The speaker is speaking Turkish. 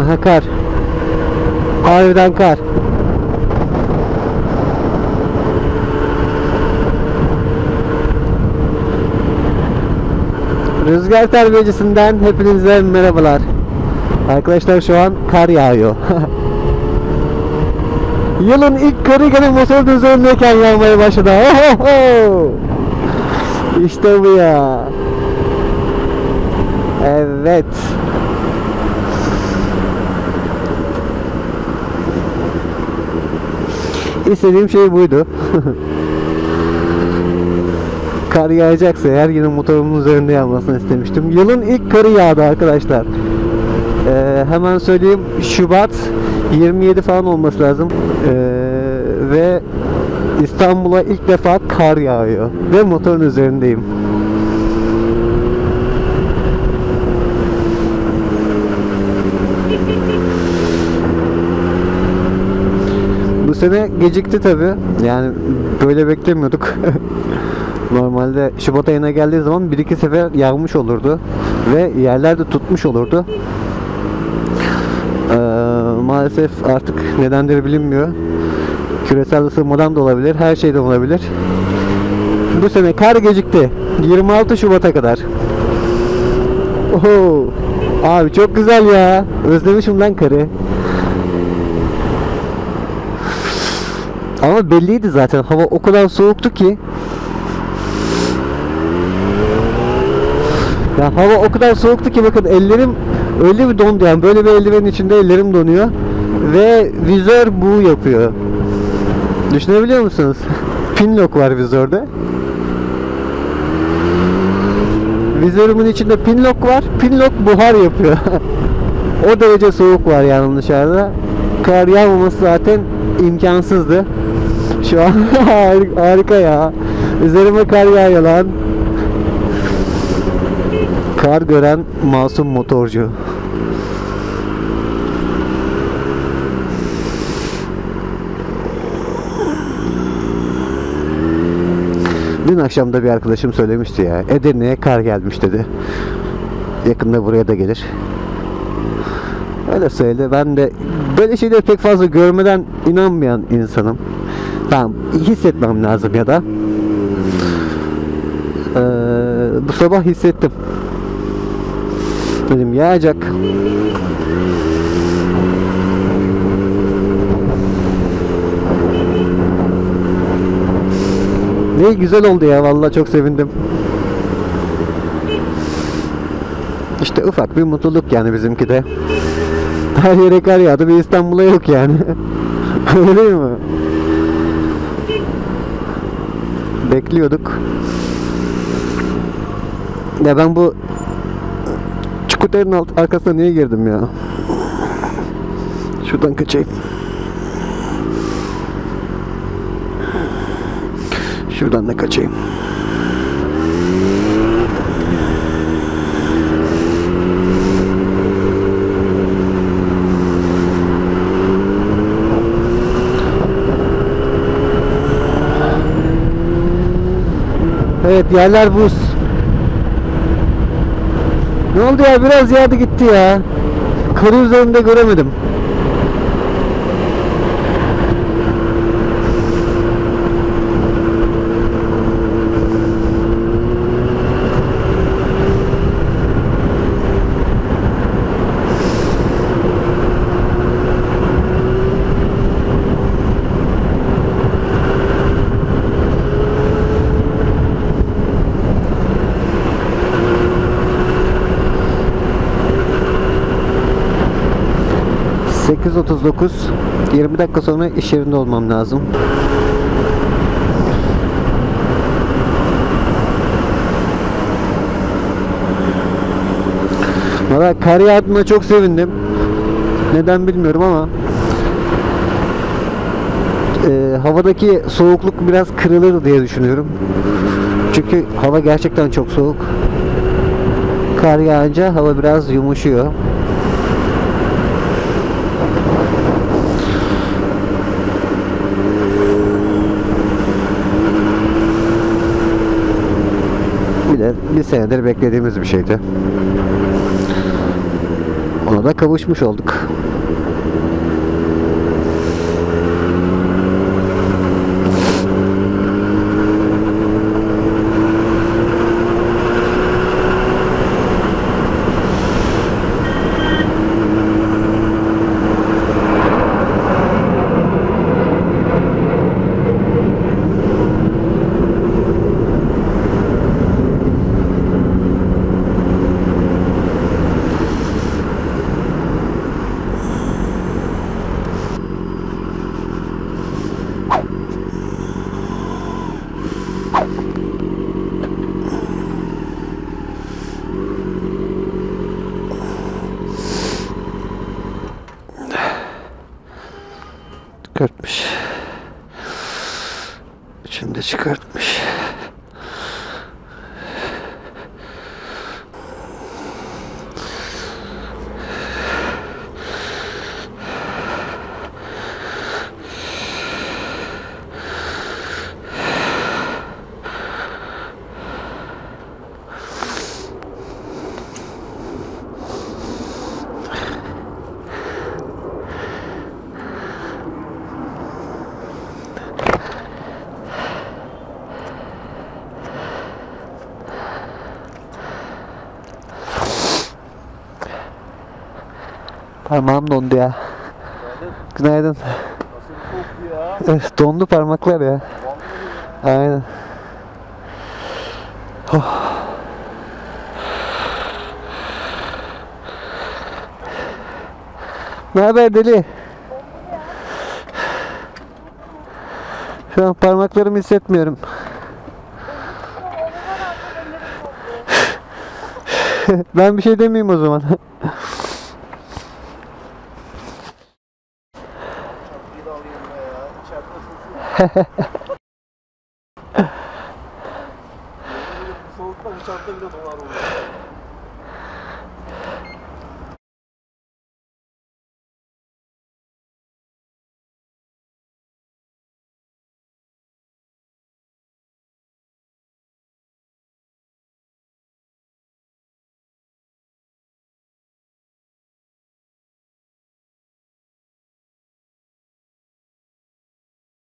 Aha kar. Harbiden kar. Rüzgar Terbiyecisi'nden hepinize merhabalar. Arkadaşlar şu an kar yağıyor. Yılın ilk karı gene motor üzerindeyken yağmaya başladı. Ohoho! İşte bu ya. Evet. İstediğim şey buydu. Kar yağacaksa her gün motorumun üzerinde yağmasını istemiştim. Yılın ilk karı yağdı arkadaşlar. Hemen söyleyeyim, Şubat 27 falan olması lazım. Ve İstanbul'a ilk defa kar yağıyor ve motorun üzerindeyim. Bu sene gecikti tabi, yani böyle beklemiyorduk. Normalde Şubat ayına geldiği zaman 1-2 sefer yağmış olurdu ve yerler de tutmuş olurdu. Maalesef artık nedenleri bilinmiyor. Küresel ısınmadan da olabilir, her şeyden olabilir. Bu sene kar gecikti. 26 Şubat'a kadar. Oho! Abi çok güzel ya. Özlemişim lan karı. Ama belliydi zaten. Hava o kadar soğuktu ki. Ya hava o kadar soğuktu ki bakın ellerim öyle bir dondu, yani böyle bir eldivenin içinde ellerim donuyor ve vizör buğu yapıyor. Düşünebiliyor musunuz? Pinlock var vizörde. Vizörümün içinde pinlock var. Pinlock buhar yapıyor. O derece soğuk var yani dışarıda. Kar yağmaması zaten imkansızdı. Şu an harika ya. Üzerime kar yağıyor lan. Kar gören masum motorcu. Dün akşam da bir arkadaşım söylemişti ya, Edirne'ye kar gelmiş dedi. Yakında buraya da gelir. Öyle söyledi. Ben de böyle şeyleri pek fazla görmeden inanmayan insanım. Tamam, hissetmem lazım ya da. Bu sabah hissettim. Dedim yağacak. Ne güzel oldu ya, vallahi çok sevindim. İşte ufak bir mutluluk yani bizimki de. Her yere kar yağdı, bir İstanbul'a yok yani. Öyle değil mi? Bekliyorduk. Ya ben bu skuterin arkasına niye girdim ya? Şuradan kaçayım. Şuradan da kaçayım. Evet, yerler buz. Ne oldu ya? Biraz yağdı gitti ya. Karı üzerinde göremedim. ...9:39... 20 dakika sonra iş yerinde olmam lazım. Valla kar yağdığına çok sevindim. Neden bilmiyorum ama havadaki soğukluk biraz kırılır diye düşünüyorum. Çünkü hava gerçekten çok soğuk. Kar yağınca hava biraz yumuşuyor. bir de bir senedir beklediğimiz bir şeydi. Ona da kavuşmuş olduk. Çıkartmış. Şimdi çıkartmış. Parmağım dondu ya. Günaydın. Nasıl dondu ya? Dondu parmaklar ya. Aynen. Oh. Ne haber deli? Şu an parmaklarımı hissetmiyorum. Ben bir şey demeyeyim o zaman. Soğukta bu çanta bile dolar oluyor.